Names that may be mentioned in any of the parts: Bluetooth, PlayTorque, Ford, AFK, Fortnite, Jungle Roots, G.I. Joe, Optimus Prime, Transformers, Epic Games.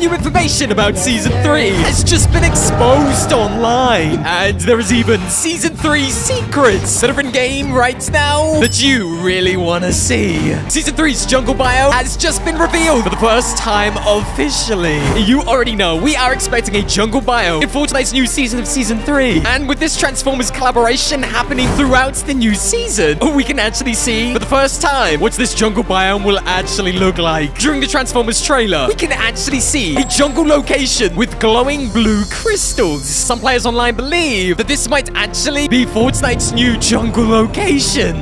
new information about Season 3 has just been exposed online. And there is even Season 3 secrets that are in game right now that you really want to see. Season 3's jungle biome has just been revealed for the first time officially. You already know we are expecting a jungle biome in Fortnite's new season of Season 3. And with this Transformers collaboration happening throughout the new season, we can actually see for the first time what this jungle biome will actually look like. During the Transformers trailer, we can actually see a jungle location with glowing blue crystals. Some players online believe that this might actually be Fortnite's new jungle location.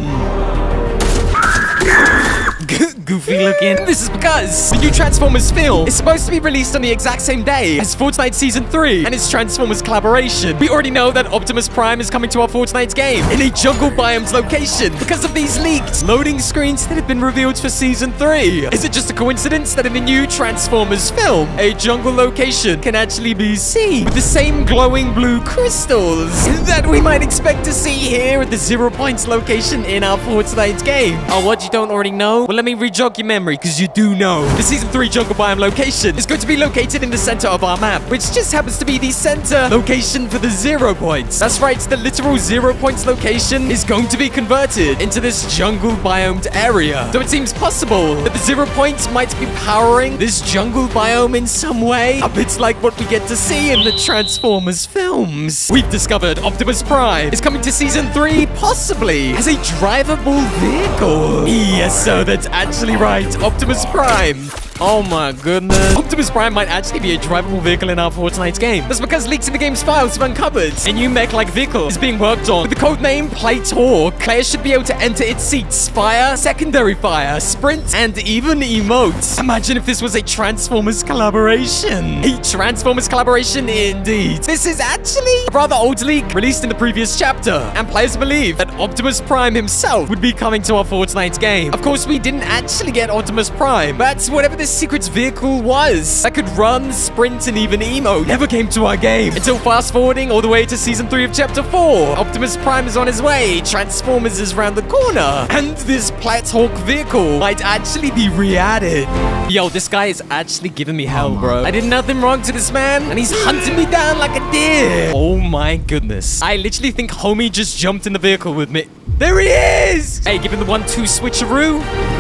Goofy looking. This is because the new Transformers film is supposed to be released on the exact same day as Fortnite Season 3 and its Transformers collaboration. We already know that Optimus Prime is coming to our Fortnite game in a jungle biome's location because of these leaked loading screens that have been revealed for Season 3. Is it just a coincidence that in the new Transformers film, a jungle location can actually be seen with the same glowing blue crystals that we might expect to see here at the 0 Points location in our Fortnite game? Oh, what? You don't already know? Well, let me read jog your memory, because you do know. The Season 3 jungle biome location is going to be located in the center of our map, which just happens to be the center location for the 0 Points. That's right, the literal 0 Points location is going to be converted into this jungle biomed area. So it seems possible that the 0 Points might be powering this jungle biome in some way, a bit like what we get to see in the Transformers films. We've discovered Optimus Prime is coming to Season 3, possibly, as a drivable vehicle. Yes, so that's actually right, Optimus Prime. Oh my goodness. Optimus Prime might actually be a drivable vehicle in our Fortnite game. That's because leaks in the game's files have uncovered a new mech-like vehicle is being worked on with the codename PlayTorque. Players should be able to enter its seats, fire, secondary fire, sprint, and even emote. Imagine if this was a Transformers collaboration. A Transformers collaboration indeed. This is actually a rather old leak released in the previous chapter, and players believe that Optimus Prime himself would be coming to our Fortnite game. Of course, we didn't actually get Optimus Prime, but whatever this secret's vehicle was that could run, sprint, and even emote never came to our game. Until fast-forwarding all the way to Season 3 of Chapter 4, Optimus Prime is on his way, Transformers is around the corner, and this PlayTorque vehicle might actually be re-added. Yo, this guy is actually giving me hell, bro. I did nothing wrong to this man, and he's hunting me down like a deer. Oh my goodness. I literally think homie just jumped in the vehicle with me. There he is! Hey, give him the 1-2 switcheroo.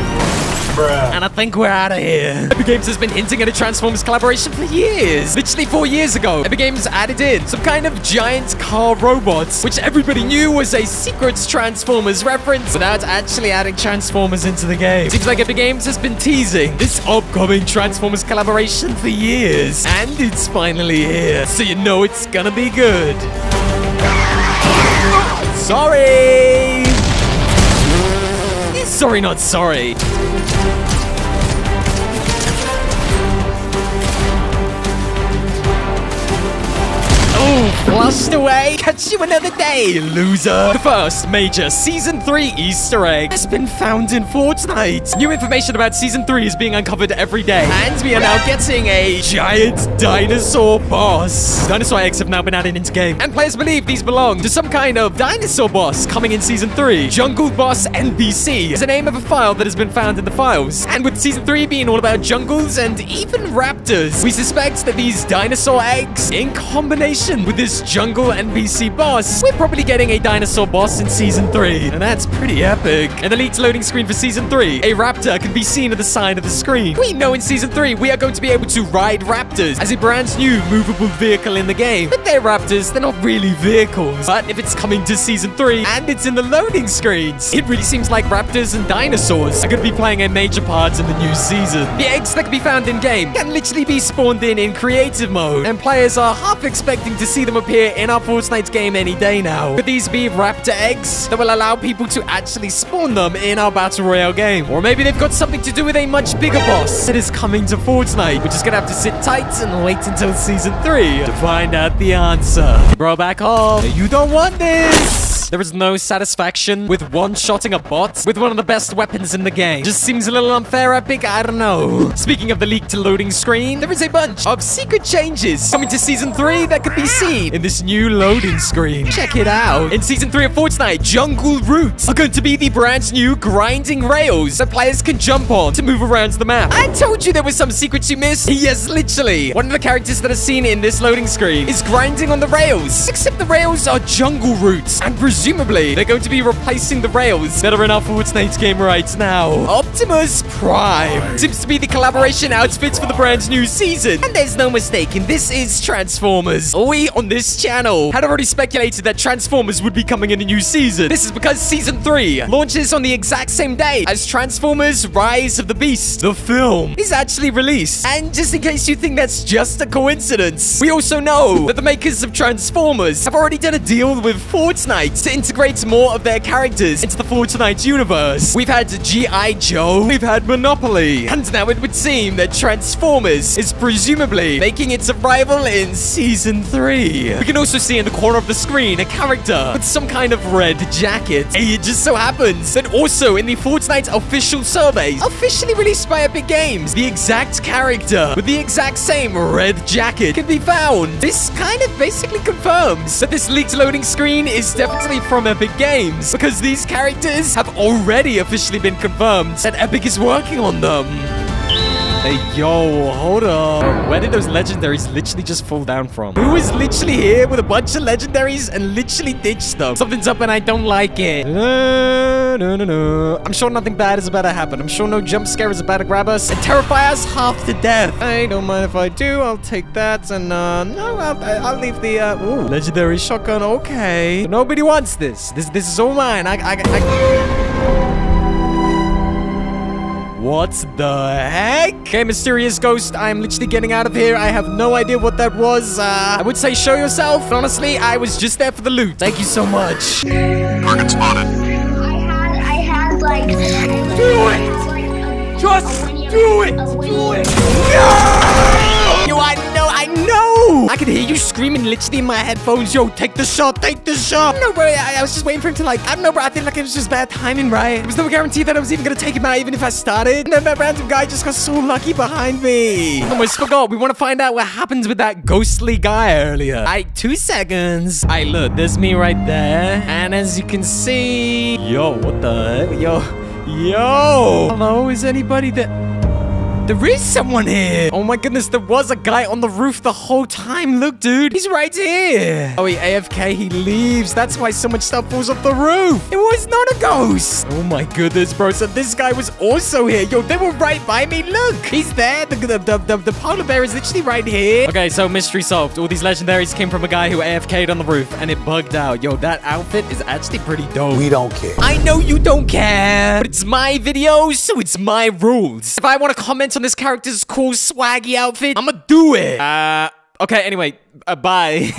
And I think we're out of here. Epic Games has been hinting at a Transformers collaboration for years. Literally 4 years ago, Epic Games added in some kind of giant car robots, which everybody knew was a secret Transformers reference without actually adding Transformers into the game. Seems like Epic Games has been teasing this upcoming Transformers collaboration for years. And it's finally here. So you know it's gonna be good. Sorry! Sorry, not sorry. Flushed away. Catch you another day, loser. The first major Season 3 Easter egg has been found in Fortnite. New information about Season 3 is being uncovered every day. And we are now getting a giant dinosaur boss. Dinosaur eggs have now been added into game. And players believe these belong to some kind of dinosaur boss coming in Season 3. Jungle Boss NPC is the name of a file that has been found in the files. And with Season 3 being all about jungles and even raptors, we suspect that these dinosaur eggs, in combination with this jungle NPC boss, we're probably getting a dinosaur boss in Season 3. And that's pretty epic. An elite loading screen for Season 3. A raptor can be seen at the side of the screen. We know in Season 3 we are going to be able to ride raptors as a brand new movable vehicle in the game. But they're raptors, they're not really vehicles. But if it's coming to Season 3 and it's in the loading screens, it really seems like raptors and dinosaurs are going to be playing a major part in the new season. The eggs that can be found in game can literally be spawned in creative mode. And players are half expecting to see them appear in our Fortnite game any day now. Could these be raptor eggs that will allow people to actually spawn them in our Battle Royale game? Or maybe they've got something to do with a much bigger boss that is coming to Fortnite. We're just gonna have to sit tight and wait until Season 3 to find out the answer. Bro, back off. You don't want this. There is no satisfaction with one-shotting a bot with one of the best weapons in the game. Just seems a little unfair, Epic. I don't know. Speaking of the leaked loading screen, there is a bunch of secret changes coming to Season 3 that could be seen in this new loading screen. Check it out. In Season 3 of Fortnite, Jungle Roots are going to be the brand new grinding rails that players can jump on to move around the map. I told you there were some secrets you missed. Yes, literally. One of the characters that are seen in this loading screen is grinding on the rails, except the rails are Jungle Roots, and presumably they're going to be replacing the rails that are in our Fortnite game right now. Optimus Prime seems to be the collaboration outfits for the brand new season, and there's no mistaking, this is Transformers. We on this channel had already speculated that Transformers would be coming in a new season. This is because Season 3 launches on the exact same day as Transformers Rise of the Beast. The film is actually released, and just in case you think that's just a coincidence, we also know that the makers of Transformers have already done a deal with Fortnite to integrate more of their characters into the Fortnite universe. We've had G.I. Joe, we've had Monopoly, and now it would seem that Transformers is presumably making its arrival in Season 3. We can also see in the corner of the screen a character with some kind of red jacket. It just so happens that also in the Fortnite official surveys, officially released by Epic Games, the exact character with the exact same red jacket can be found. This kind of basically confirms that this leaked loading screen is definitely from Epic Games, because these characters have already officially been confirmed that Epic is working on them. Hey, yo, hold up. Where did those legendaries literally just fall down from? Who is literally here with a bunch of legendaries and literally ditched them? Something's up and I don't like it. No. I'm sure nothing bad is about to happen. I'm sure no jump scare is about to grab us and terrify us half to death. I don't mind if I do. I'll take that. And, no, I'll leave the, ooh, legendary shotgun. Okay. But nobody wants this. This is all mine. What the heck? Okay, mysterious ghost, I'm literally getting out of here. I have no idea what that was. I would say show yourself. But honestly, I was just there for the loot. Thank you so much. Target spotted. Do it! No! I know! I could hear you screaming literally in my headphones. Yo, take the shot! No, bro, I was just waiting for him to, like, I don't know, bro, I think, like, it was just bad timing, right? There was no guarantee that I was even gonna take him out, even if I started. And then that random guy just got so lucky behind me. I almost forgot, we want to find out what happens with that ghostly guy earlier. Alright, 2 seconds. Alright, look, there's me right there. And as you can see... Yo, what the heck? Yo! Hello, is anybody there? There is someone here. Oh my goodness, there was a guy on the roof the whole time. Look, dude, he's right here. Oh, he AFK, he leaves. That's why so much stuff falls off the roof. It was not a ghost. Oh my goodness, bro. So this guy was also here. Yo, they were right by me. Look, he's there. The polar bear is literally right here. Okay, so mystery solved. All these legendaries came from a guy who AFK'd on the roof and it bugged out. Yo, that outfit is actually pretty dope. We don't care. I know you don't care, but it's my video, so it's my rules. If I want to comment on this character's cool swaggy outfit, I'ma do it. Okay, anyway, bye.